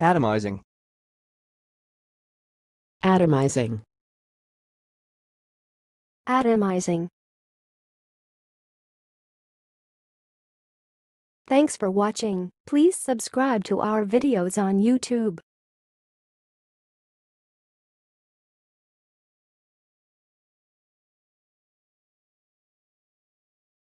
Atomizing. Atomizing. Atomizing. Thanks for watching. Please subscribe to our videos on YouTube.